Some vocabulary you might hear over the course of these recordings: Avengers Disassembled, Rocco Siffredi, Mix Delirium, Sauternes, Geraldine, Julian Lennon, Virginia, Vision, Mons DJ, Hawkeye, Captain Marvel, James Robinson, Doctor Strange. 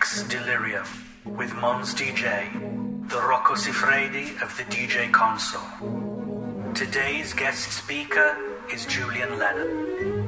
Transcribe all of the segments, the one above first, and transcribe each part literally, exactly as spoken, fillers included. Mix Delirium with Mons D J, the Rocco Siffredi of the D J console. Today's guest speaker is Julian Lennon.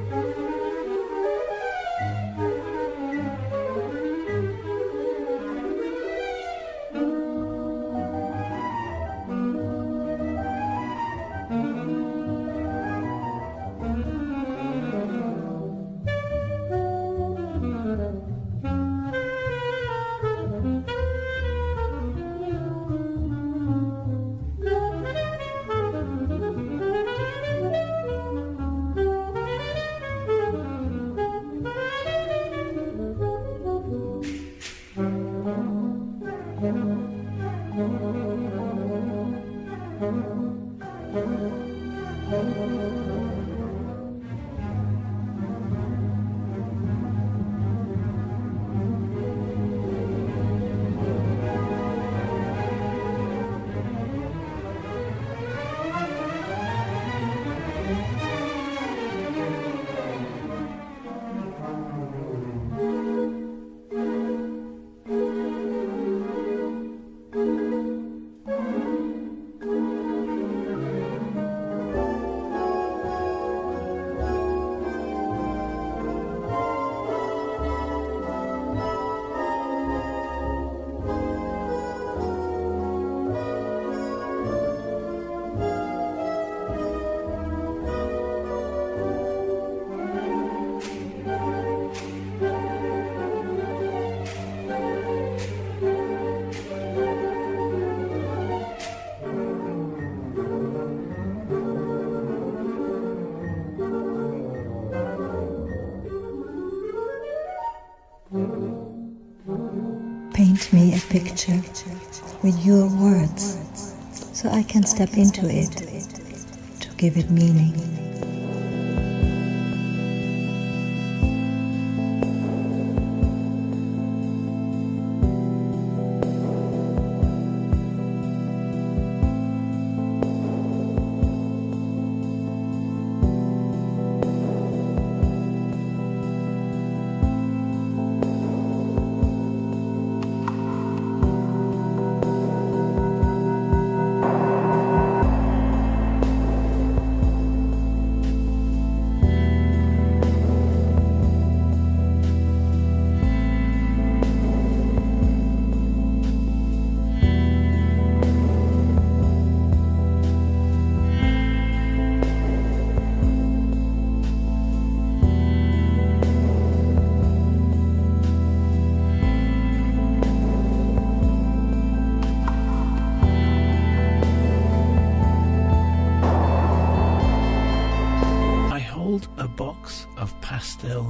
Paint me a picture with your words, so I can step into it to give it meaning.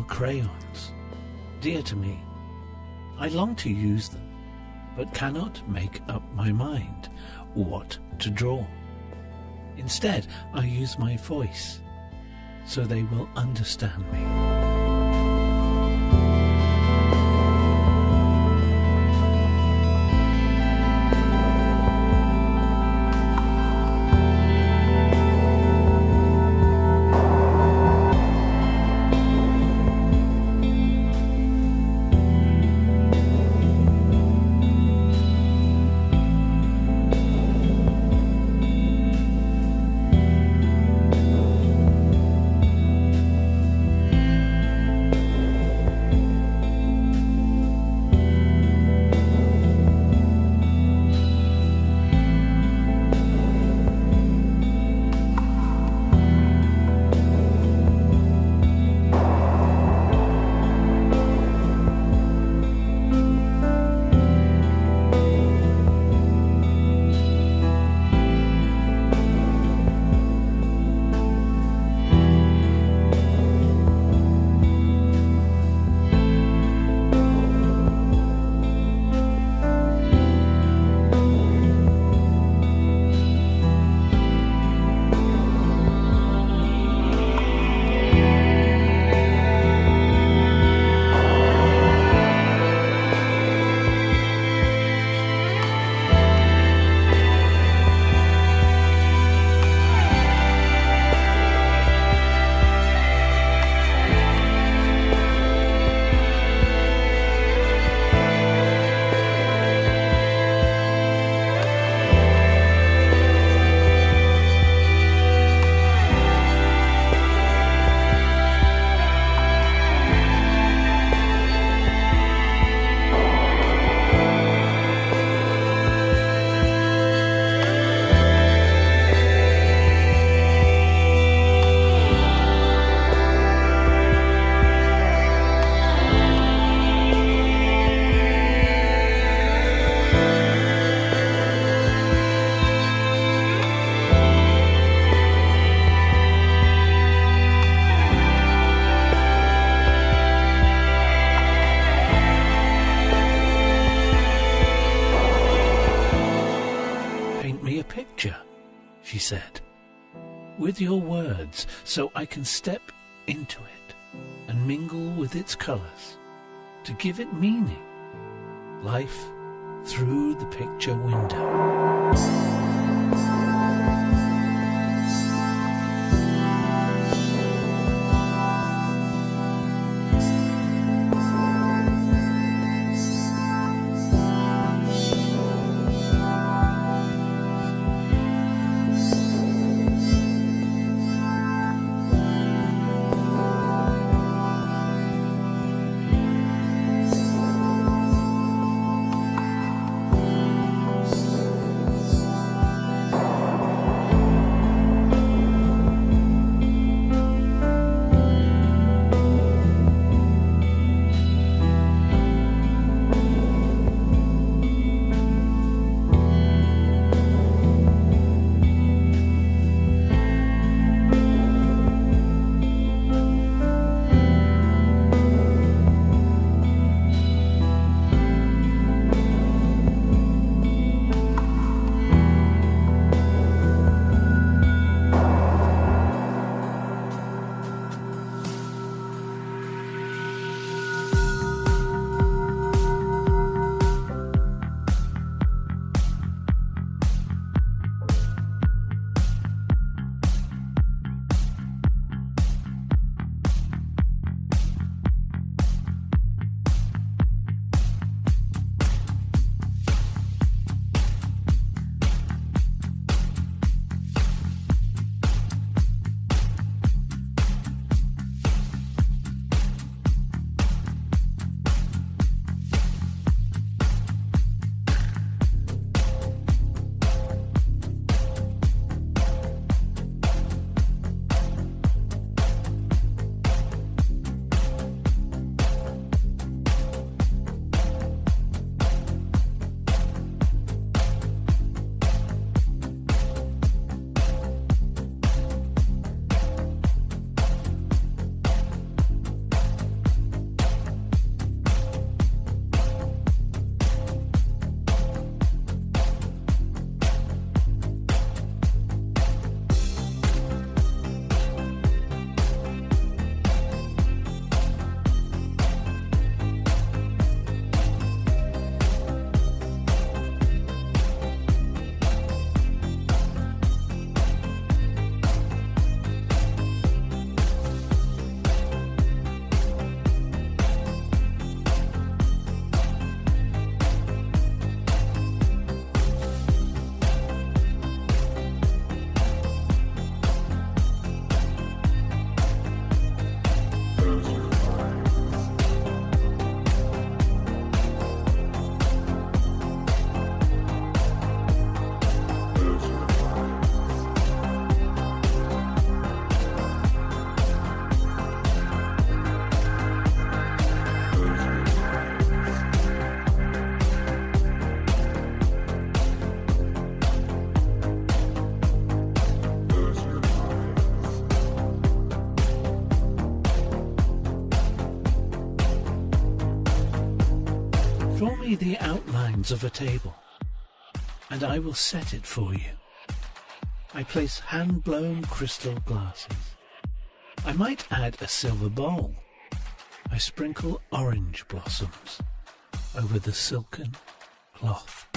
Crayons, dear to me. I long to use them, but cannot make up my mind what to draw. Instead, I use my voice, so they will understand me. she said, with your words, so I can step into it and mingle with its colours, to give it meaning. Life through the picture window. The outlines of a table, and I will set it for you. I place hand-blown crystal glasses. I might add a silver bowl. I sprinkle orange blossoms over the silken cloth.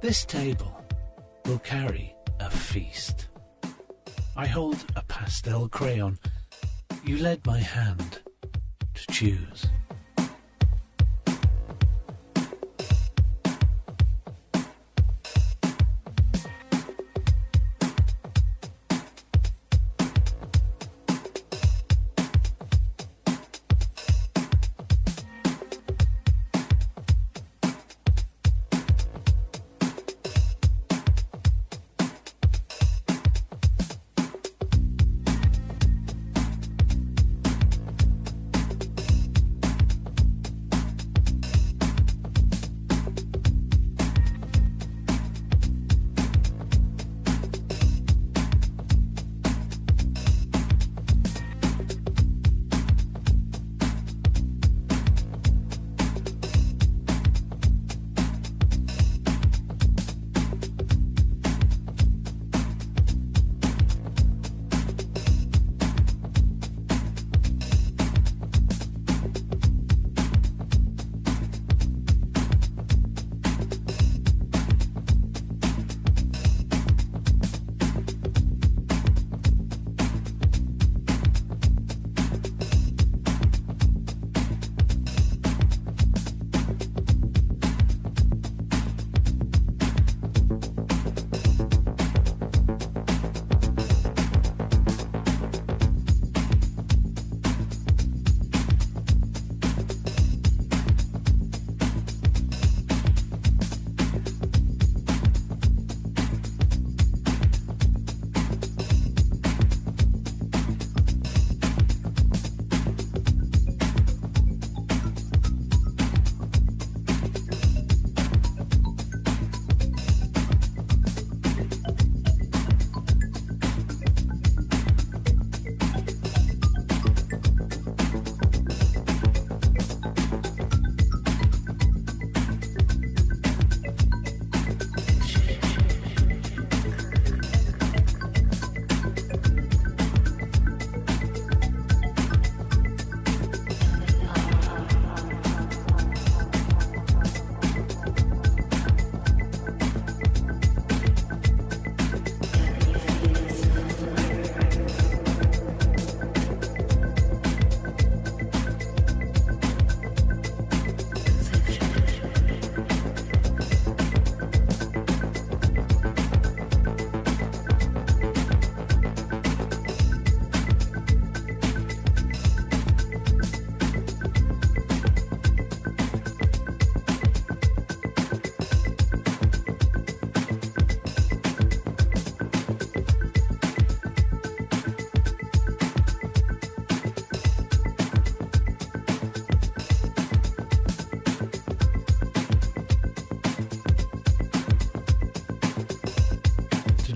This table will carry a feast. I hold a pastel crayon. You led my hand to choose.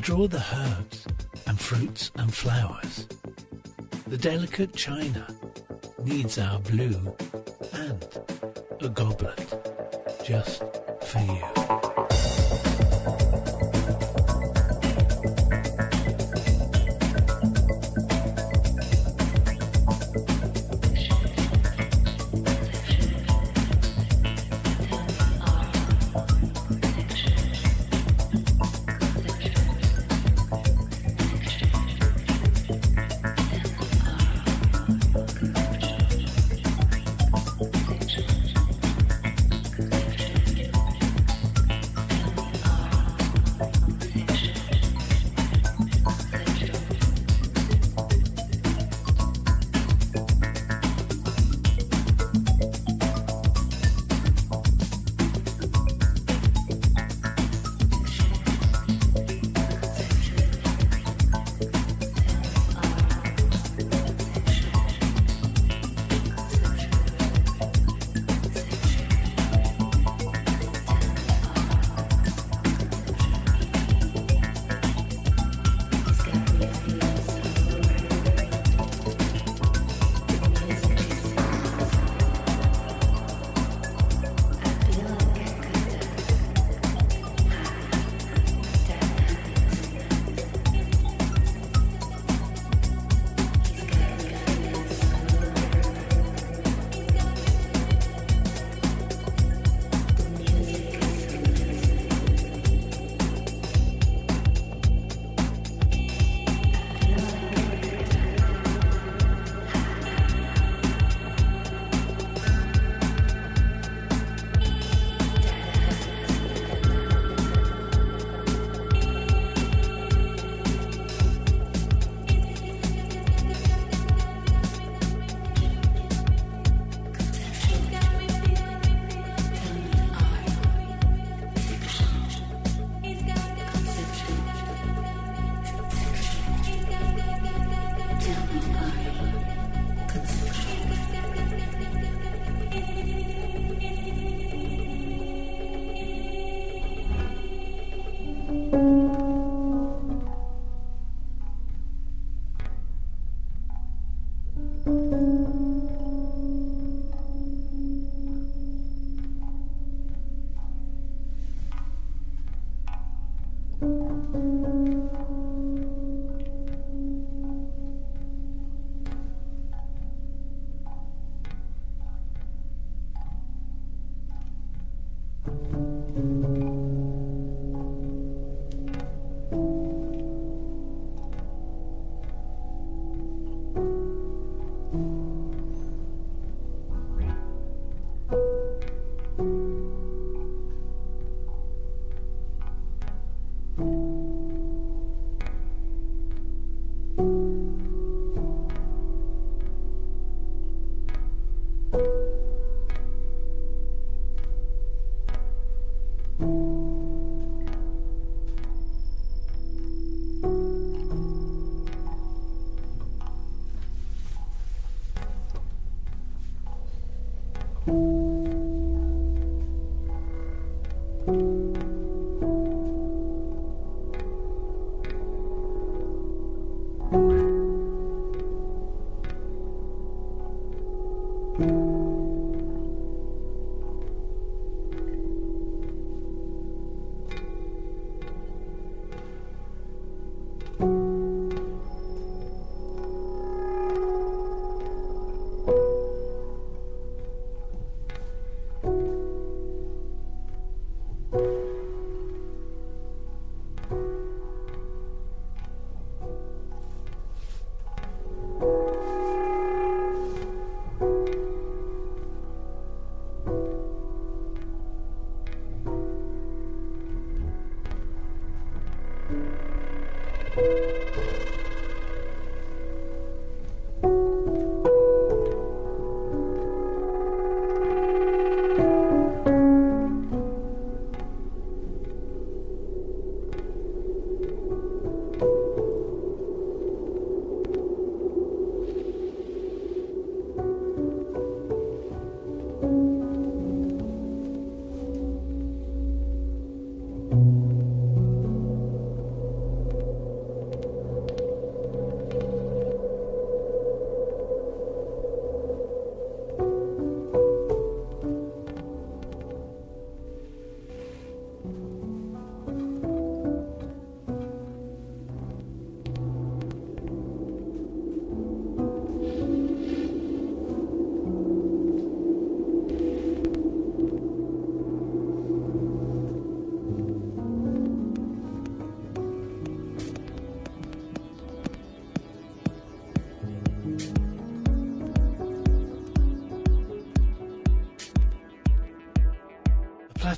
Draw the herbs and fruits and flowers. The delicate china needs our blue and a goblet just for you.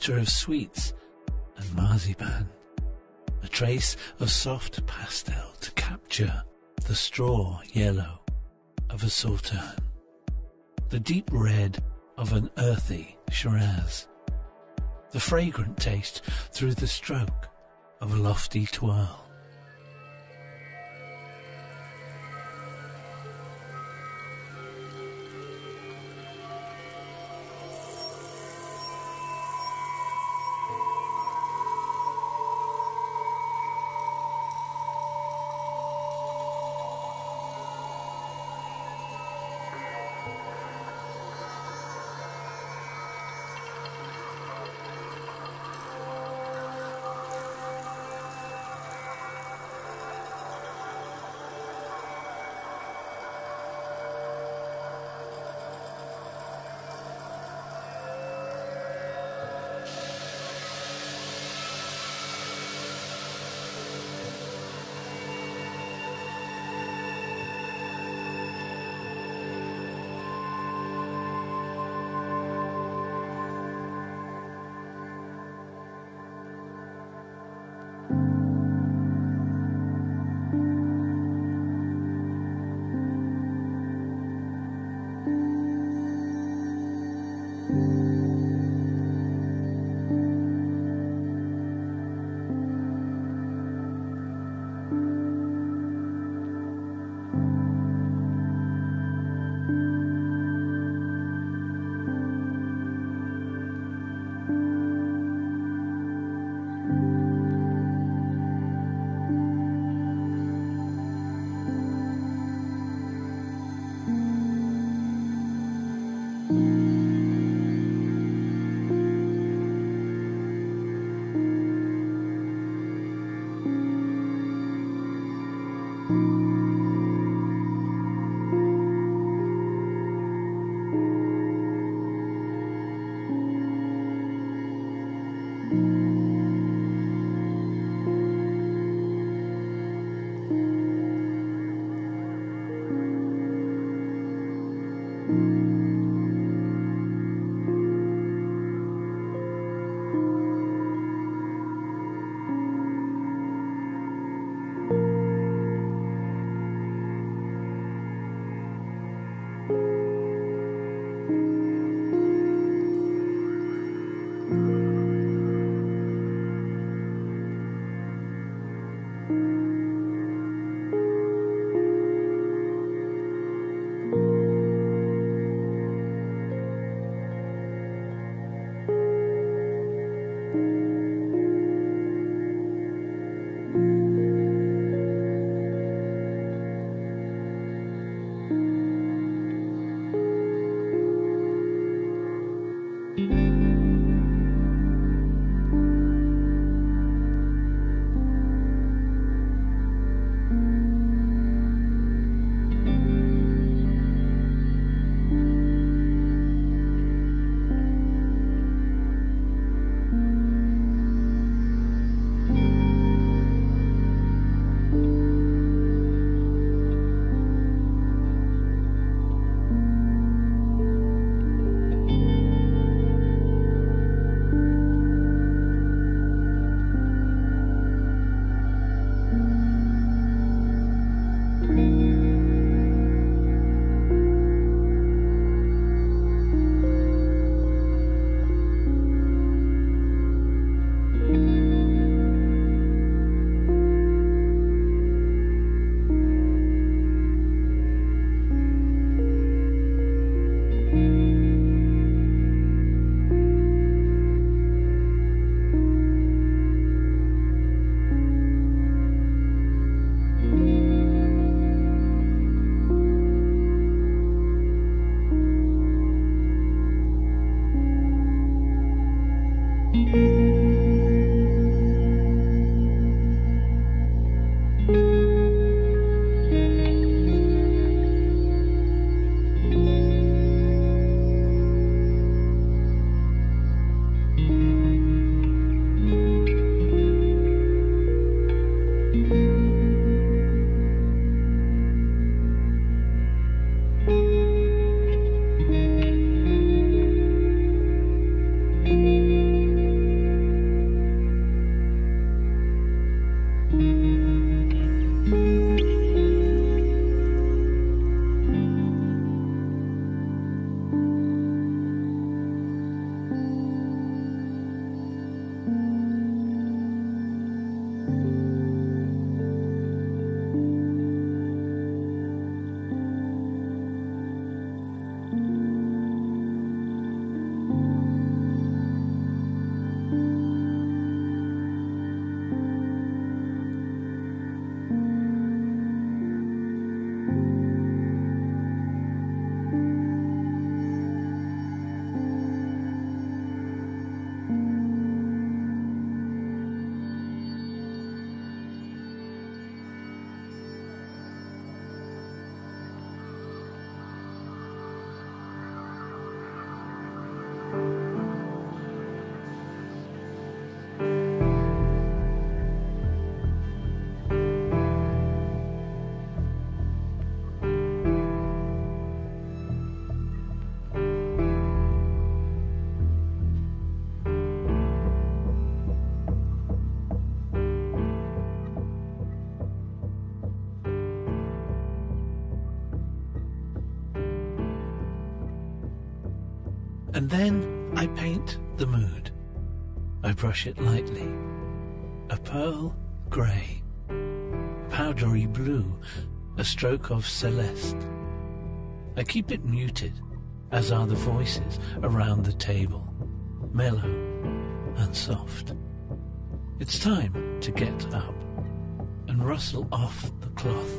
platter of sweets and marzipan, a trace of soft pastel to capture the straw yellow of a Sauternes, the deep red of an earthy Shiraz, the fragrant taste through the stroke of a lofty twirl. And then I paint the mood. I brush it lightly. A pearl grey, powdery blue, a stroke of celeste. I keep it muted, as are the voices around the table, mellow and soft. It's time to get up and rustle off the cloth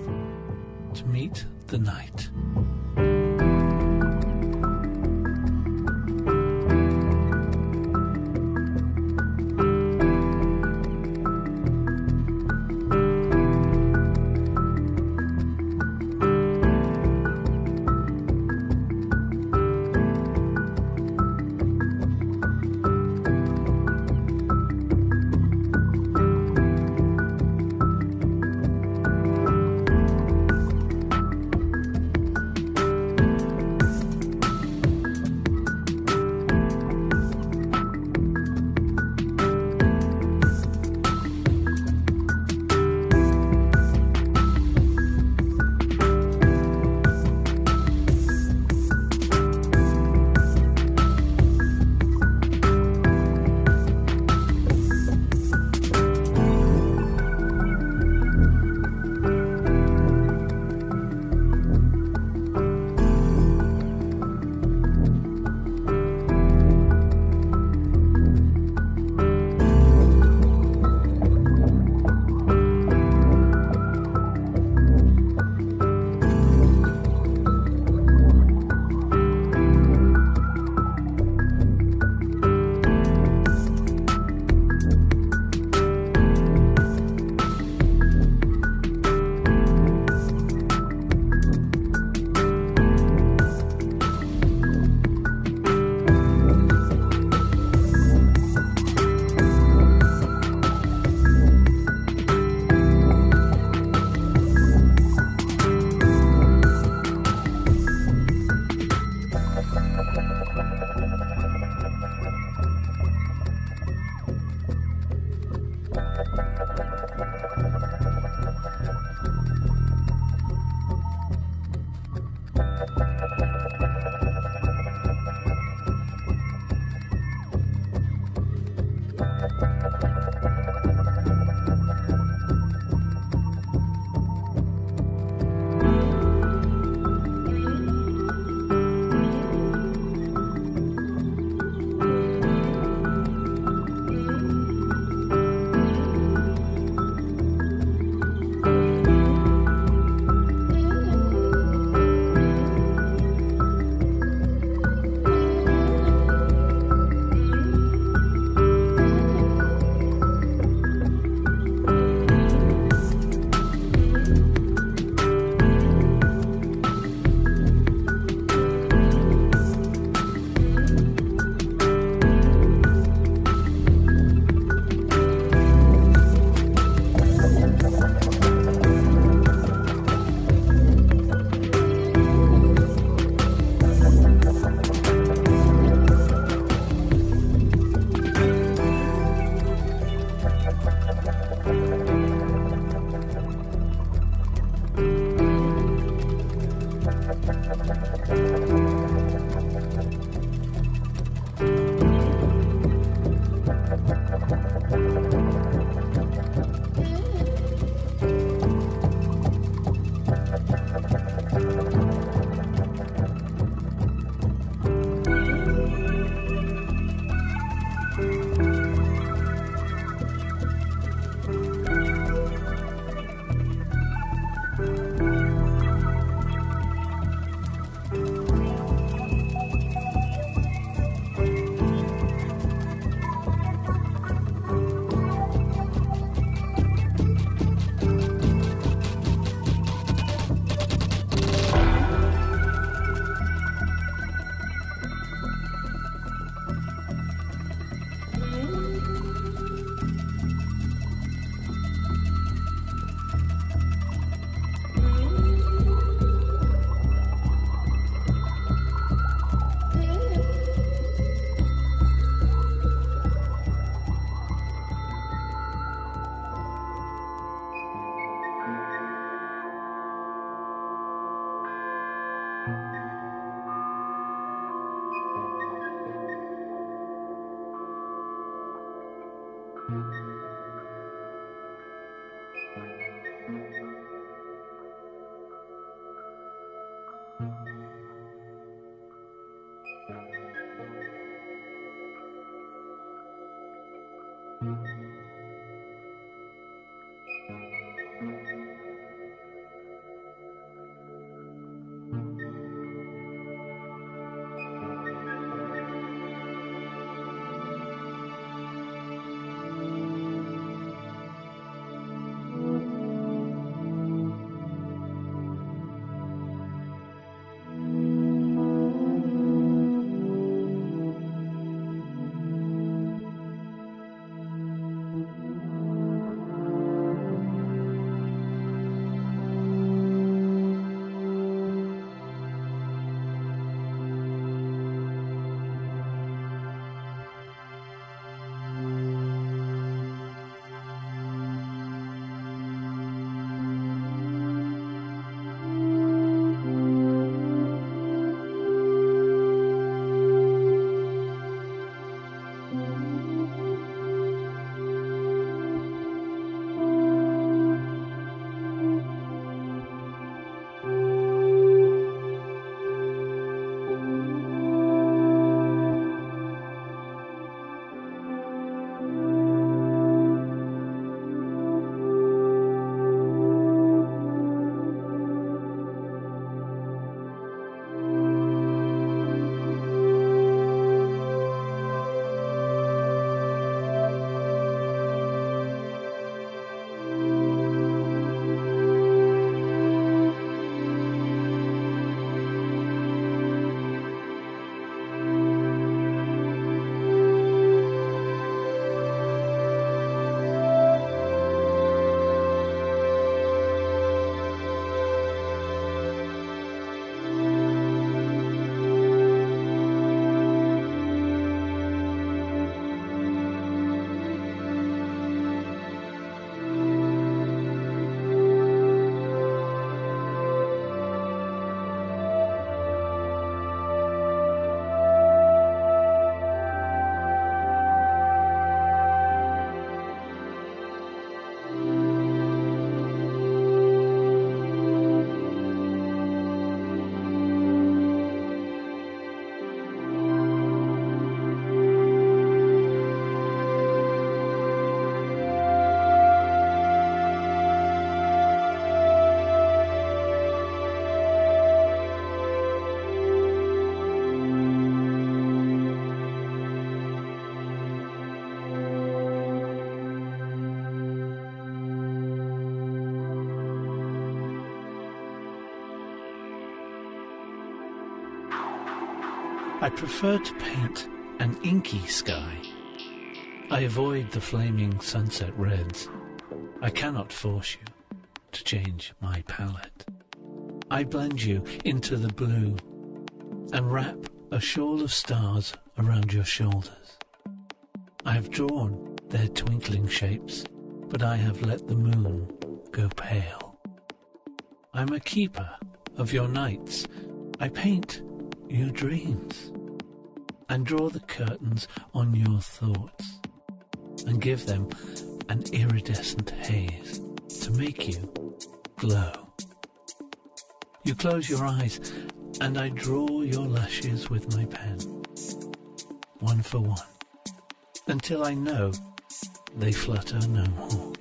to meet the night. I prefer to paint an inky sky. I avoid the flaming sunset reds. I cannot force you to change my palette. I blend you into the blue and wrap a shawl of stars around your shoulders. I have drawn their twinkling shapes, but I have let the moon go pale. I'm a keeper of your nights. I paint your dreams, and draw the curtains on your thoughts, and give them an iridescent haze to make you glow. You close your eyes, and I draw your lashes with my pen, one for one, until I know they flutter no more.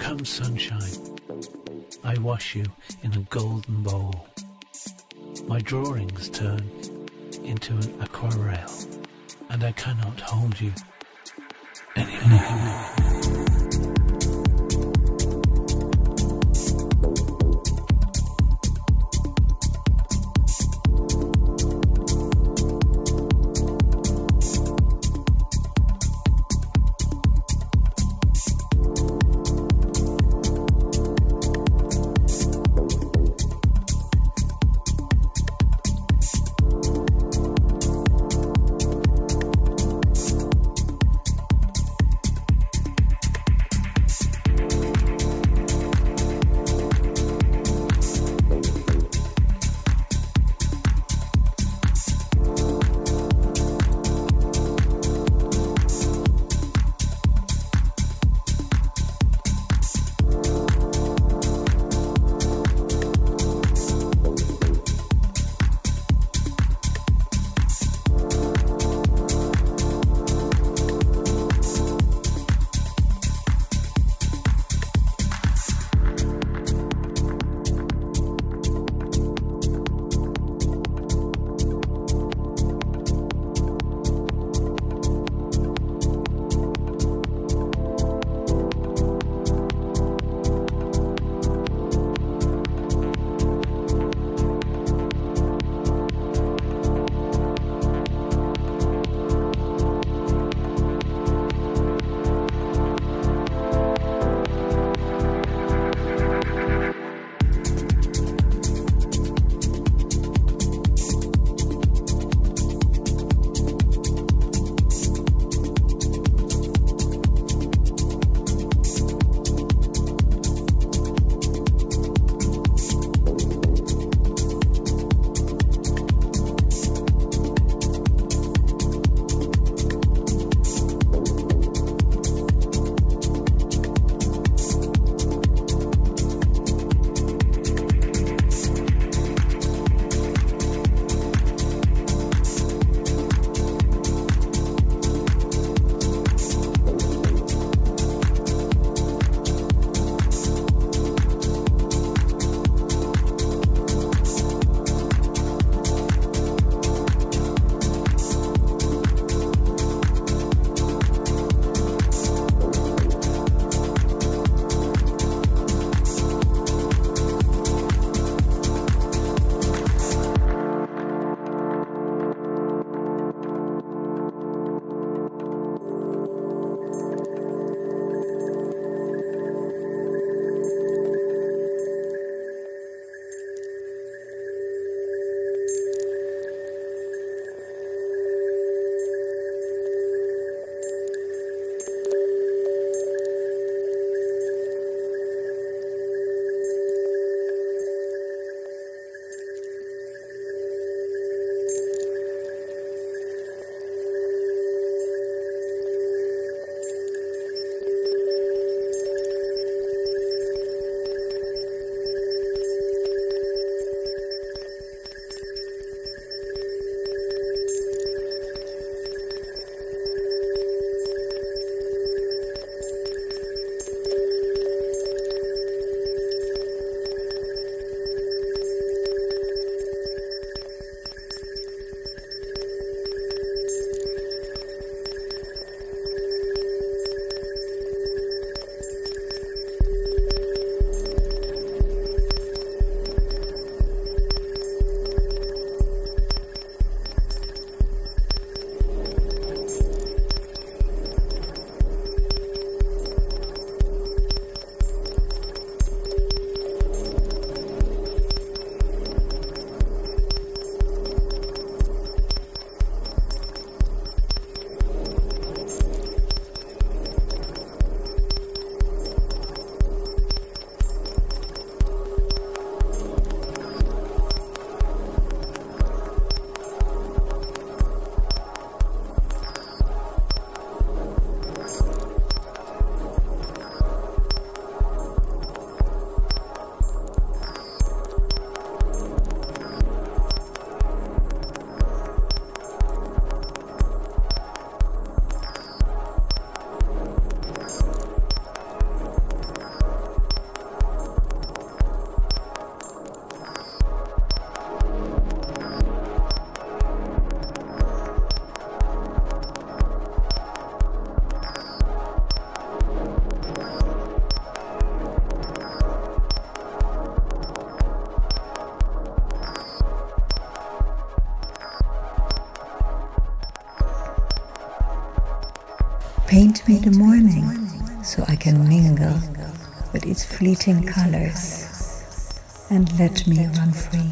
Come sunshine, I wash you in a golden bowl. My drawings turn into an aquarelle, and I cannot hold you anymore. paint me the morning so I can mingle with its fleeting colors and let me run free.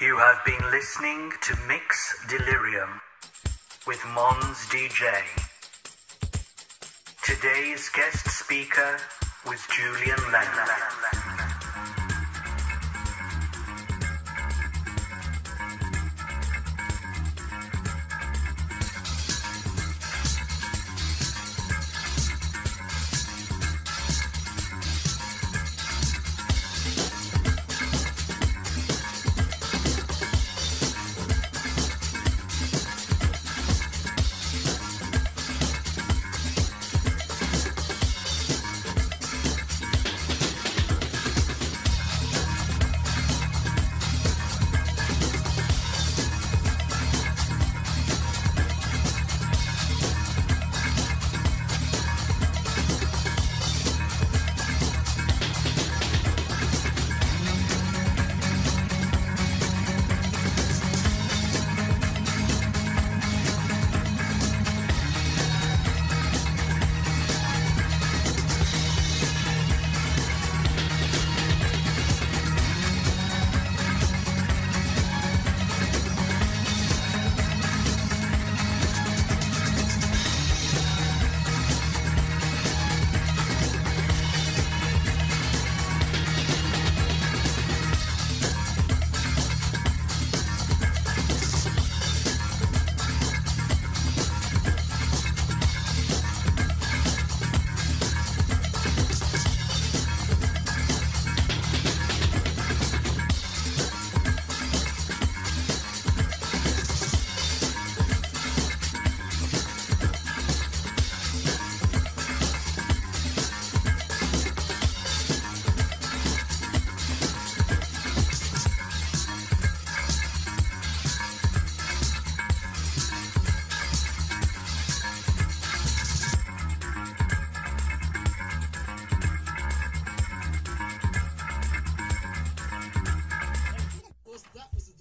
You have been listening to Mix Delirium with Mons D J. Today's guest speaker was Julian Lennon.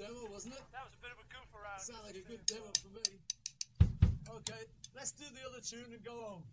demo, wasn't it? That was a bit of a goof around. Sounded like a good demo for me. Okay, let's do the other tune and go home.